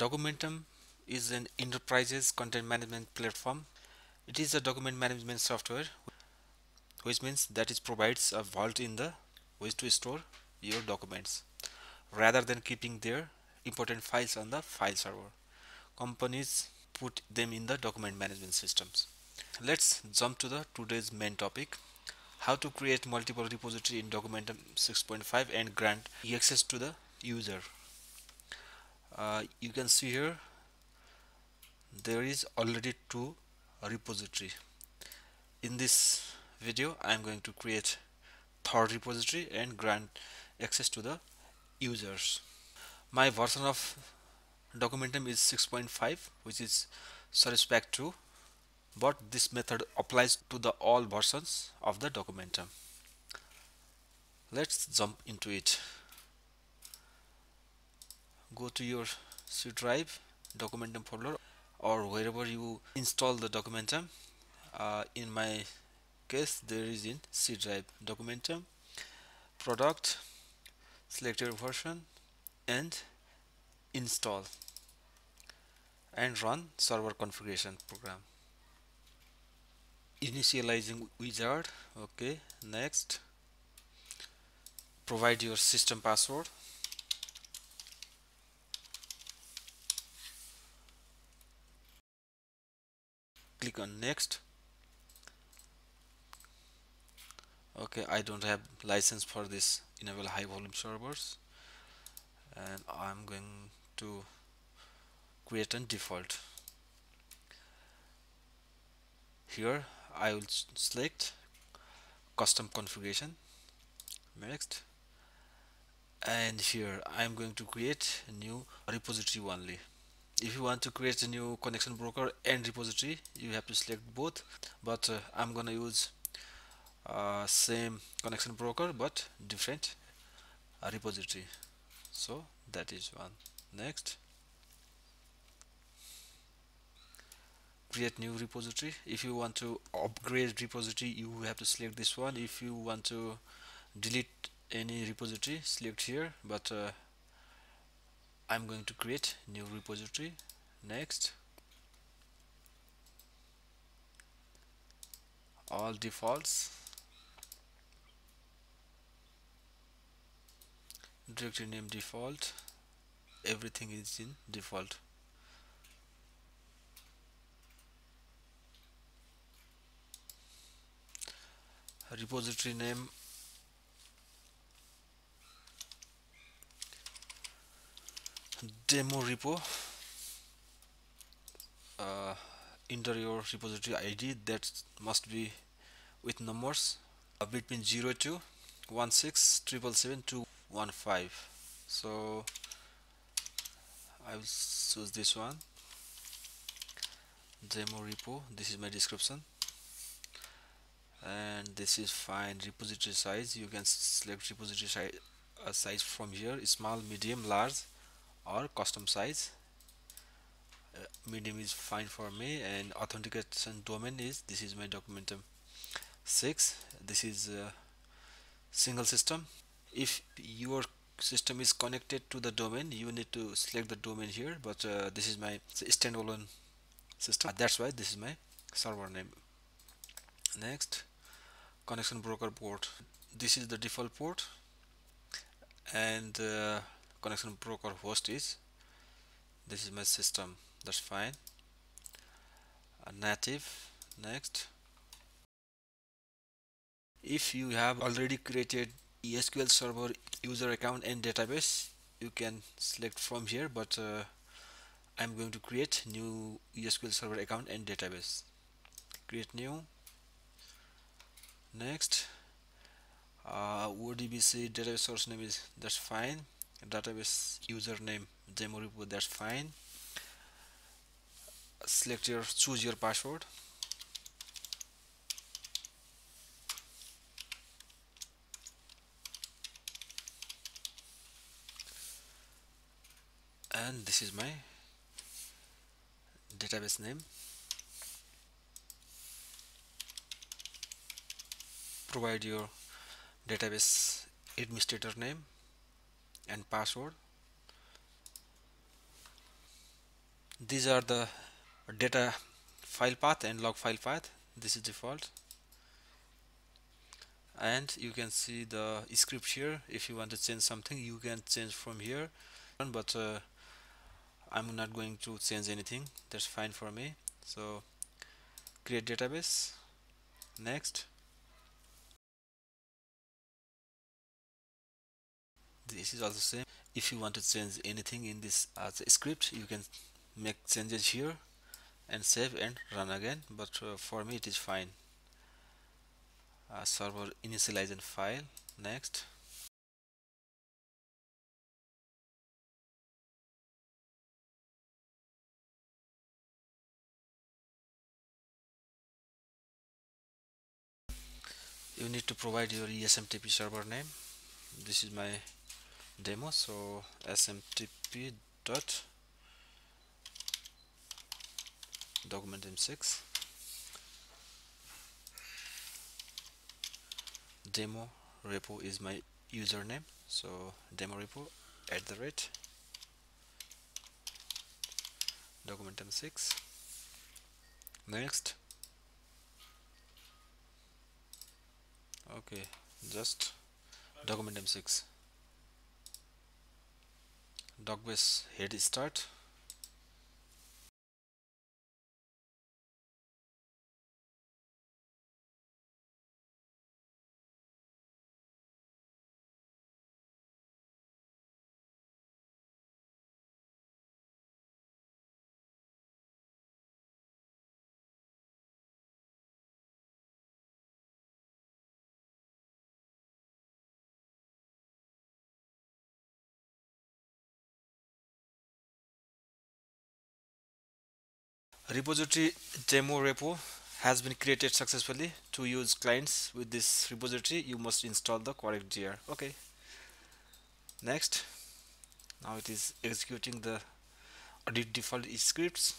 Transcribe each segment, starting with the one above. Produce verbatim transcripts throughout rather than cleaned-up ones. Documentum is an enterprise's content management platform. It is a document management software, which means that it provides a vault in the which to store your documents rather than keeping their important files on the file server. Companies put them in the document management systems. Let's jump to the today's main topic: how to create multiple repository in Documentum six point five and grant access to the user. Uh, you can see here there is already two repository. In this video I am going to create third repository and grant access to the users. My version of Documentum is six point five, which is satisfactory, but this method applies to the all versions of the Documentum. Let's jump into it. Go to your C drive, Documentum folder, or wherever you install the Documentum. Uh, in my case, there is in C drive, Documentum, product, select your version and install, and run server configuration program. Initializing wizard. Okay, next. Provide your system password. Click on next. Okay, I don't have license for this, enable high volume servers, and I'm going to create a default. Here I will select custom configuration, next, and here I am going to create a new repository only. If you want to create a new connection broker and repository, you have to select both, but uh, I'm gonna use Uh, same connection broker but different uh, repository, so that is one. Next, create new repository. If you want to upgrade repository, you have to select this one. If you want to delete any repository, select here, but uh, I'm going to create new repository. Next, all defaults, directory name default, everything is in default. Repository name, demo repo. Uh, enter your repository I D, that must be with numbers uh, between zero two one six triple seven two one five. So I will choose this one, demo repo. This is my description, and this is fine. Repository size, you can select repository si uh, size from here: small, medium, large, or custom size. Uh, medium is fine for me. And authentication domain is, this is my Documentum six. This is a single system. If your system is connected to the domain, you need to select the domain here, but uh, this is my standalone system, that's why this is my server name. Next, connection broker port. This is the default port, and uh, connection broker host is, this is my system, that's fine. A native. Next, if you have already created S Q L server user account and database, you can select from here, but uh, I'm going to create new S Q L server account and database. Create new. Next, uh, O D B C database source name is, that's fine. Database username, demo repo, that's fine. Select your, choose your password. And this is my database name. Provide your database administrator name and password. these are the data file path and log file path. This is default, and you can see the script here. If you want to change something, you can change from here, but uh, I'm not going to change anything. That's fine for me. So create database, next. This is also same. If you want to change anything in this uh, script, you can make changes here and save and run again, but uh, for me it is fine. Uh, server initialize and file, next. You need to provide your S M T P server name. This is my demo, so S M T P dot Documentum six demo repo is my username, so demo repo at the rate Documentum six, next. Okay, just Documentum six. Docbase head start. Repository demo repo has been created successfully. To use clients with this repository, you must install the correct jar. Okay, next. Now it is executing the audit default scripts.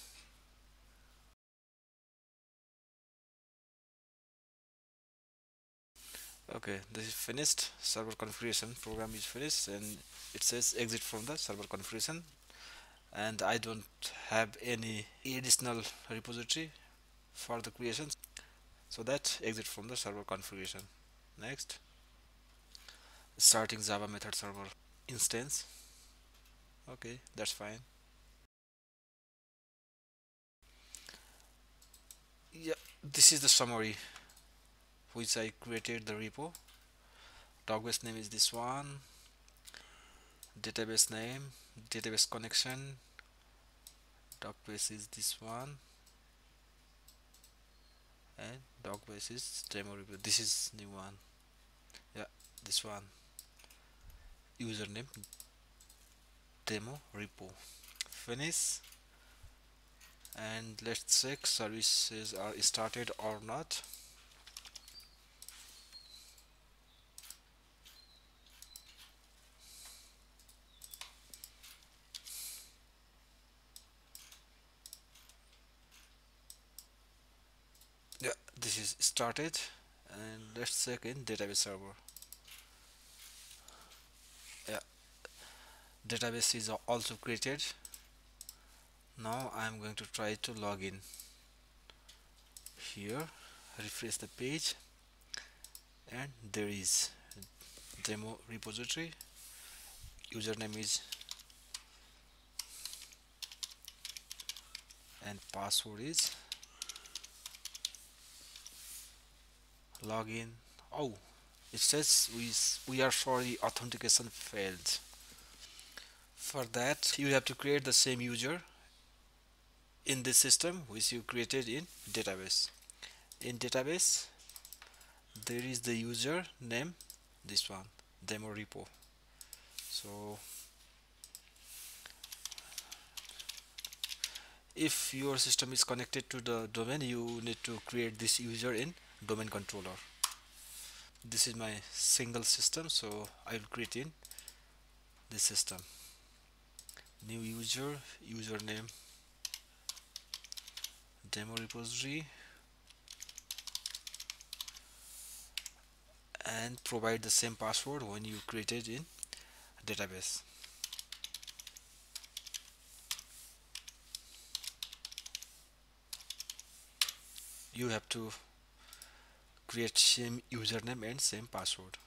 Okay, this is finished. Server configuration program is finished, and it says exit from the server configuration. And I don't have any additional repository for the creations, so that exit from the server configuration. Next, starting Java method server instance. Okay, that's fine. Yeah, this is the summary which I created the repo. Docbase name is this one. Database name, database connection, docbase is this one, and docbase is demo repo. This is new one. Yeah, this one. Username demo repo. Finish. And let's check services are started or not. This is started, and let's check in database server. Yeah, database is also created. Now I'm going to try to log in here, refresh the page, and there is demo repository. Username is and password is login. Oh, it says we we are sorry, authentication failed. For that, you have to create the same user in this system which you created in database. In database, there is the user name, this one, demo repo. So if your system is connected to the domain, you need to create this user in domain controller. This is my single system, so I will create in this system. New user, username, demo repository, and provide the same password when you created in database. you have to create same username and same password.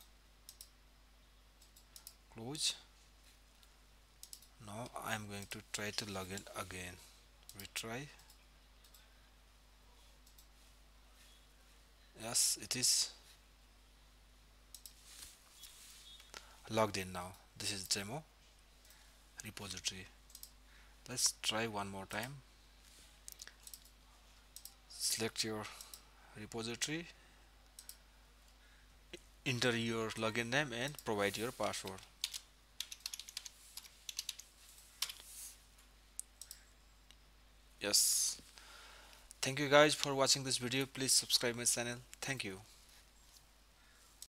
Close. Now I'm going to try to log in again. Retry. Yes, it is logged in now. This is demo repository. Let's try one more time. Select your repository, enter your login name and provide your password. Yes. Thank you guys for watching this video. Please subscribe my channel. Thank you.